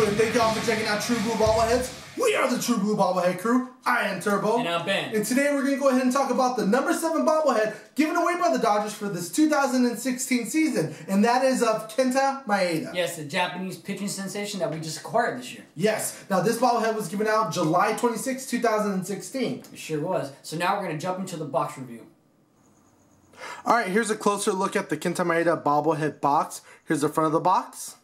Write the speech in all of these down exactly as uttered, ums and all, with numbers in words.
doing? Thank y'all for checking out True Blue Bobbleheads. We are the True Blue Bobblehead crew. I am Turbo. And I'm Ben. And today we're going to go ahead and talk about the number seven bobblehead given away by the Dodgers for this two thousand sixteen season. And that is of Kenta Maeda. Yes, the Japanese pitching sensation that we just acquired this year. Yes. Now this bobblehead was given out July twenty-sixth, two thousand sixteen. It sure was. So now we're going to jump into the box review. Alright, here's a closer look at the Kenta Maeda bobblehead box. Here's the front of the box.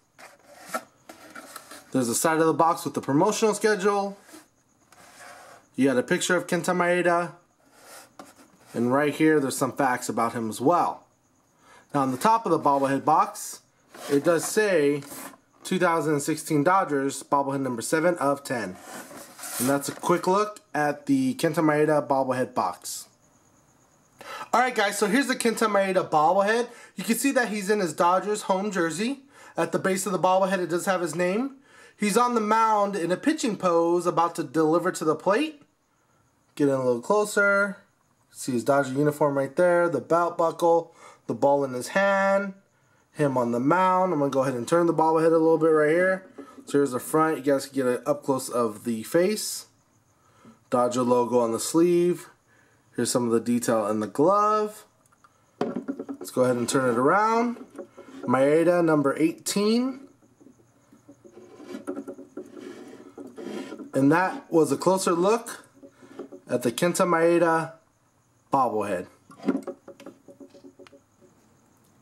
There's the side of the box with the promotional schedule. You got a picture of Kenta Maeda. And right here, there's some facts about him as well. Now on the top of the bobblehead box, it does say two thousand sixteen Dodgers, bobblehead number seven of ten. And that's a quick look at the Kenta Maeda bobblehead box. Alright guys, so here's the Kenta Maeda bobblehead. You can see that he's in his Dodgers home jersey. At the base of the bobblehead, it does have his name. He's on the mound in a pitching pose, about to deliver to the plate. Get in a little closer. See his Dodger uniform right there, the belt buckle, the ball in his hand, him on the mound. I'm going to go ahead and turn the bobblehead a little bit right here. So here's the front. You guys can get an up close of the face. Dodger logo on the sleeve. Here's some of the detail in the glove. Let's go ahead and turn it around. Maeda, number eighteen. And that was a closer look at the Kenta Maeda bobblehead.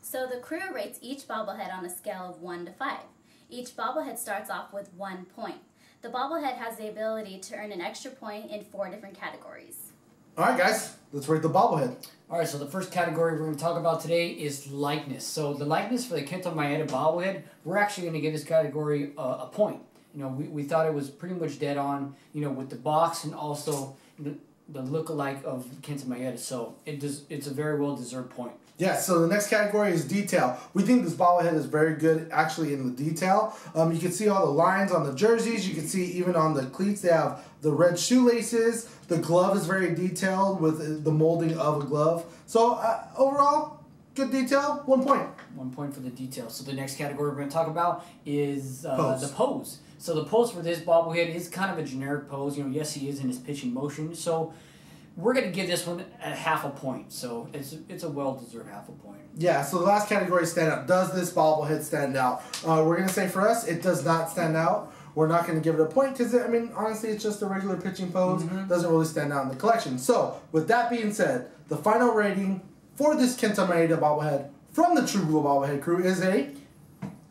So the crew rates each bobblehead on a scale of one to five. Each bobblehead starts off with one point. The bobblehead has the ability to earn an extra point in four different categories. Alright guys, let's rate the bobblehead. Alright, so the first category we're going to talk about today is likeness. So the likeness for the Kenta Maeda bobblehead, we're actually going to give this category a, a point. You know, we, we thought it was pretty much dead on, you know, with the box and also the, the look-alike of Kenta Maeda. So it does, it's a very well-deserved point. Yeah, so the next category is detail. We think this bobblehead is very good actually in the detail. Um, you can see all the lines on the jerseys. You can see even on the cleats they have the red shoelaces. The glove is very detailed with the molding of a glove. So uh, overall, good detail, one point. One point for the detail. So the next category we're going to talk about is uh, pose. the pose. So the pose for this bobblehead is kind of a generic pose. You know, yes, he is in his pitching motion. So we're going to give this one a half a point, so it's it's a well-deserved half a point. Yeah, so the last category, stand out. Does this bobblehead stand out? Uh, we're going to say for us, it does not stand out. We're not going to give it a point because, I mean, honestly, it's just a regular pitching pose. Mm-hmm. Doesn't really stand out in the collection. So, with that being said, the final rating for this Kenta Maeda bobblehead from the True Blue Bobblehead crew is a...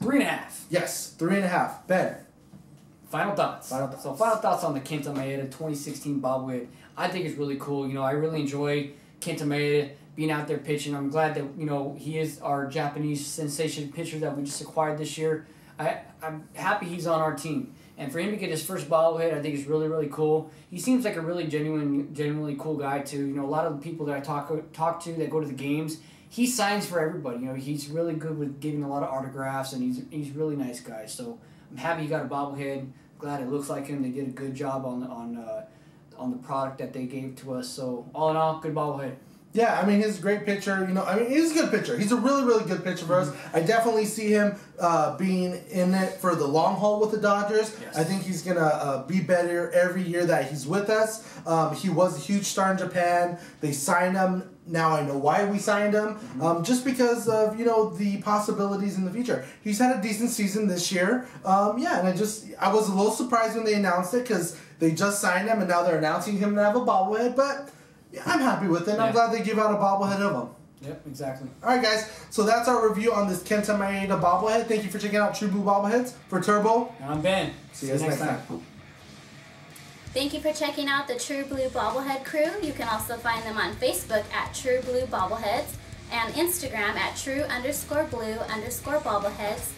Three and a half. Yes, three and a half. Ben. Final thoughts. Final thoughts. So final thoughts on the Kenta Maeda twenty sixteen bobblehead. I think it's really cool. You know, I really enjoy Kenta Maeda being out there pitching. I'm glad that, you know, he is our Japanese sensation pitcher that we just acquired this year. I, I'm happy he's on our team. And for him to get his first bobblehead, I think it's really, really cool. He seems like a really genuine, genuinely cool guy, too. You know, a lot of the people that I talk, talk to that go to the games, he signs for everybody. You know, he's really good with giving a lot of autographs, and he's, he's a really nice guy. So I'm happy he got a bobblehead. Glad it looks like him. They did a good job on on uh, on the product that they gave to us. So all in all, good bobblehead. Yeah, I mean, he's a great pitcher. You know, I mean, he's a good pitcher. He's a really, really good pitcher for us. I definitely see him uh, being in it for the long haul with the Dodgers. Yes. I think he's going to uh, be better every year that he's with us. Um, he was a huge star in Japan. They signed him. Now I know why we signed him. Mm-hmm. um, just because of, you know, the possibilities in the future. He's had a decent season this year. Um, yeah, and I just, I was a little surprised when they announced it because they just signed him and now they're announcing him to have a bobblehead, but... I'm happy with it. Yeah. I'm glad they give out a bobblehead of them. Yep, exactly. Alright guys, so that's our review on this Kenta Maeda bobblehead. Thank you for checking out True Blue Bobbleheads. For Turbo, and I'm Ben. See you guys next time. time. Thank you for checking out the True Blue Bobblehead crew. You can also find them on Facebook at True Blue Bobbleheads and Instagram at True underscore Blue underscore Bobbleheads,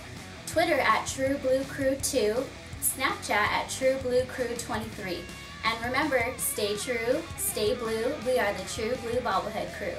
Twitter at True Blue Crew two, Snapchat at True Blue Crew twenty-three. And remember, stay true, stay blue, we are the True Blue Bobblehead crew.